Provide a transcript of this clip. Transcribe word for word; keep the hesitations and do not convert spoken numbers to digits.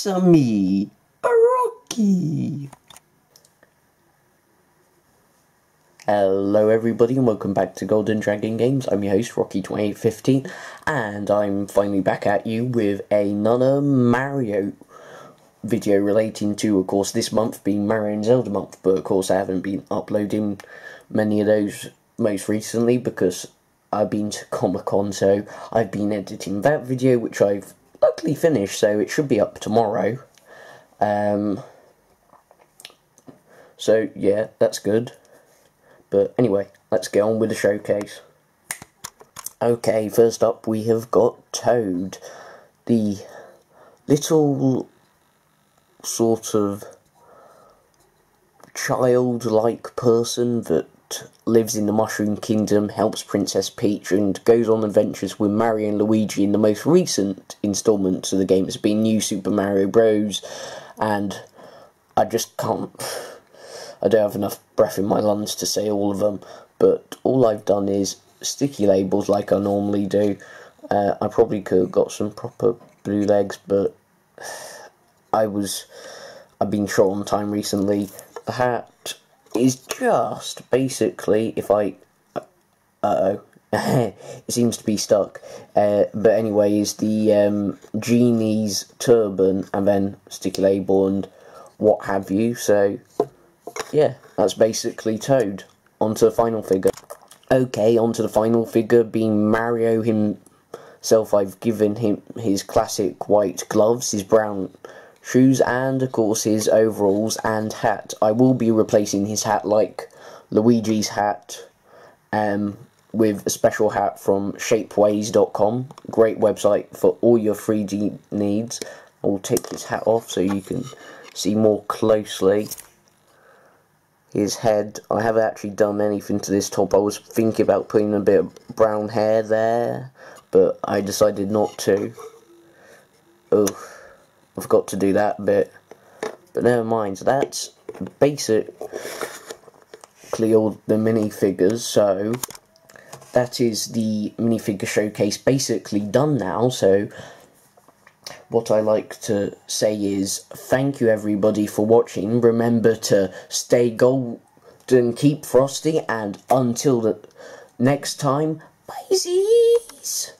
It's-a me, a Rocky. Hello everybody and welcome back to Golden Dragon Games. I'm your host Rocky twenty-eight fifteen and I'm finally back at you with another Mario video relating to, of course, this month being Mario and Zelda month, but of course I haven't been uploading many of those most recently because I've been to Comic Con, so I've been editing that video which I've luckily finished, so it should be up tomorrow. Um, so yeah, that's good. But anyway, let's get on with the showcase. Okay, first up we have got Toad, the little sort of childlike person that lives in the Mushroom Kingdom, helps Princess Peach and goes on adventures with Mario and Luigi in the most recent installments of the game. It's been New Super Mario Bros. And I just can't... I don't have enough breath in my lungs to say all of them, but all I've done is sticky labels like I normally do. Uh, I probably could have got some proper blue legs, but I was... I've been short on time recently. The hat is just basically, if I... Uh-oh. It seems to be stuck. Uh, but anyway, is the um, genie's turban and then sticky label and what have you, so... yeah, that's basically Toad. Onto the final figure. Okay, onto the final figure being Mario himself. I've given him his classic white gloves, his brown shoes, and of course his overalls and hat. I will be replacing his hat, like Luigi's hat, um, with a special hat from Shapeways dot com. Great website for all your three D needs. I will take his hat off so you can see more closely. His head, I haven't actually done anything to this top. I was thinking about putting a bit of brown hair there, but I decided not to. Oh, I've got to do that bit. But never mind, that's basically all the minifigures, so that is the minifigure showcase basically done now, so... what I like to say is thank you everybody for watching. Remember to stay golden, keep frosty, and until the next time, bye-sies.